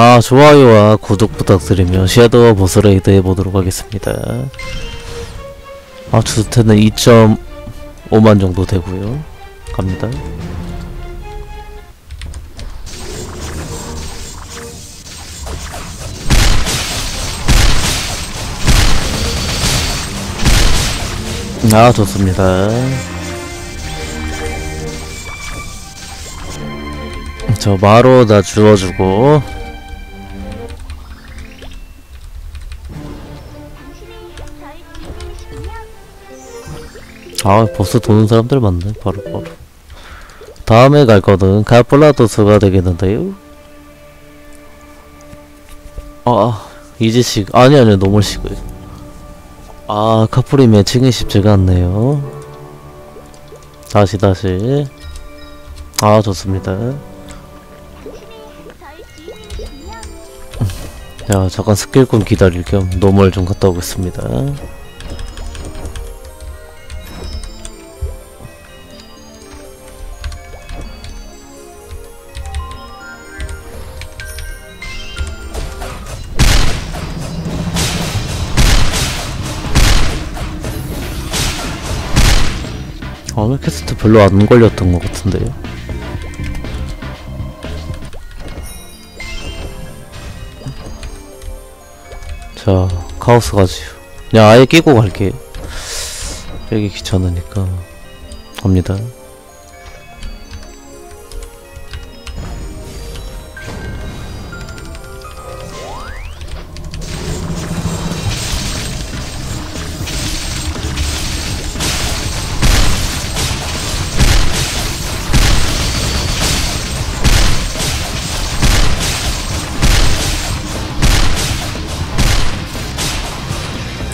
아, 좋아요와 구독 부탁드리며 섀도우 보스 레이드 해보도록 하겠습니다. 아, 주스테는 2.5만 정도 되고요. 갑니다. 아, 좋습니다. 저 마로 다 주워주고 아, 보스 도는 사람들 많네. 바로바로 다음에 갈 거는 카플라토스가 되겠는데요. 아, 이지식 아니 노멀시그. 아, 카풀이 매칭이 쉽지가 않네요. 다시 아, 좋습니다. 자, 잠깐 스킬꾼 기다릴 겸 노멀 좀 갔다 오겠습니다. 아메퀘스트 별로 안 걸렸던 것 같은데요. 자, 카오스 가지요. 그냥 아예 끼고 갈게요. 빼기 귀찮으니까 갑니다.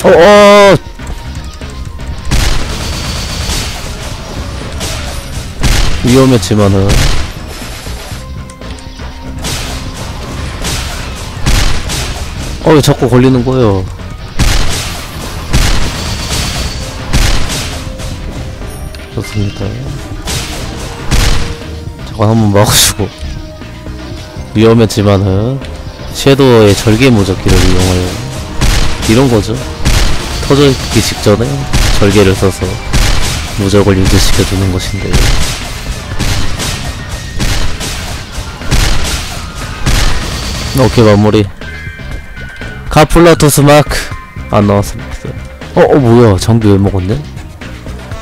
어어! 위험했지만은 왜 자꾸 걸리는 거예요? 좋습니다. 잠깐 한번 막아주고 위험했지만은 섀도우의 절개 무적기를 이용하여 이런거죠. 터져있기 직전에 절개를 써서 무적을 유지시켜주는 것인데요. 오케이, 마무리. 카플라토스 마크 안 나왔습니다. 뭐야, 장비 왜 먹었네?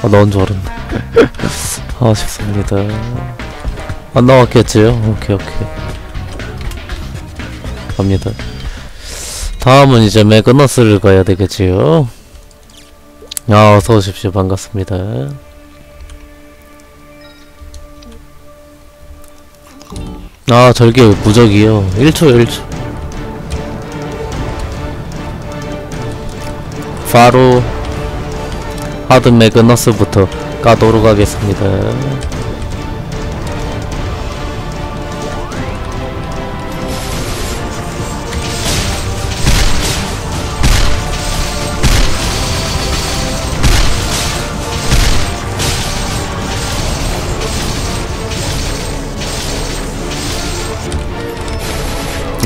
아, 나온 줄 알았네. 아쉽습니다. 안 나왔겠지요? 오케이 갑니다. 다음은 이제 매그너스를 가야 되겠지요. 아, 어서 오십시오. 반갑습니다. 아, 절개 무적이요. 1초. 바로 하드 매그너스부터 까도록 하겠습니다.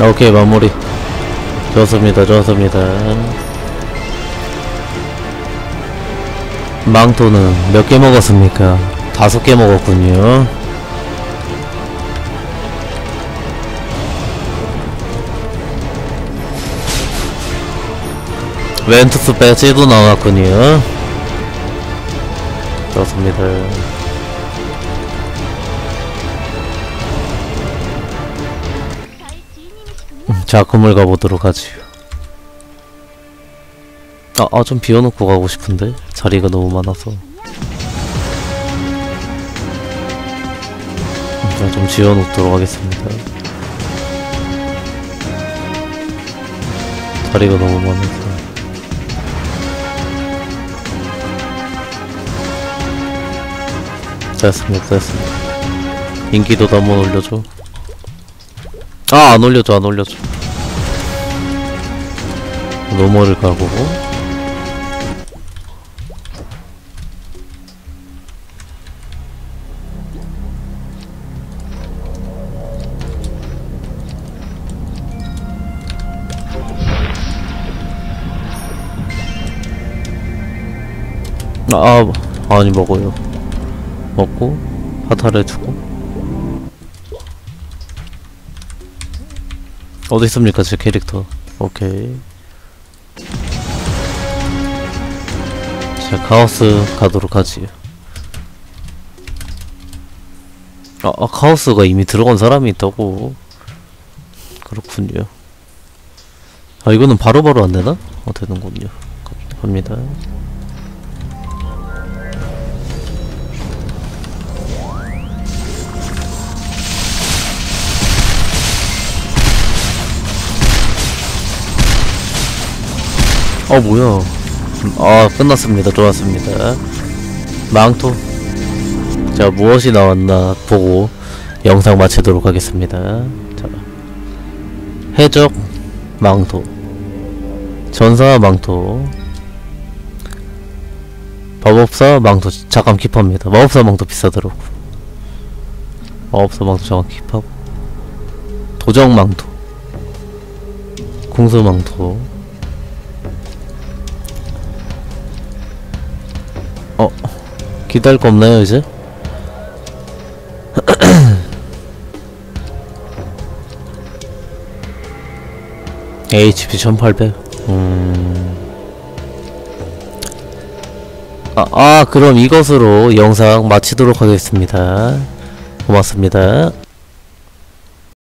오케이, 마무리. 좋습니다. 망토는 몇 개 먹었습니까? 5개 먹었군요. 왼투스 배지도 나왔군요. 좋습니다. 자, 그물 가보도록 하지요. 아, 좀 비워놓고 가고 싶은데 자리가 너무 많아서. 자, 좀 지어놓도록 하겠습니다. 자리가 너무 많아서. 됐습니다. 인기도 한번 올려줘. 아, 안 올려줘. 노멀을 가고 아니 먹어요. 먹고 화탈해주고. 어디 있습니까 제 캐릭터? 오케이. 자 카오스 가도록 하지. 카오스가 이미 들어간 사람이 있다고. 그렇군요. 아 이거는 바로바로 안되나? 되는군요. 갑니다. 뭐야. 끝났습니다. 좋았습니다. 망토. 자 무엇이 나왔나 보고 영상 마치도록 하겠습니다. 자 해적 망토, 전사 망토, 마법사 망토 잠깐 킵합니다. 마법사 망토 비싸더라고. 마법사 망토 잠깐 킵하고, 도적 망토, 궁수 망토. 기다릴 거 없나요 이제? HP 1800. 그럼 이것으로 영상 마치도록 하겠습니다. 고맙습니다.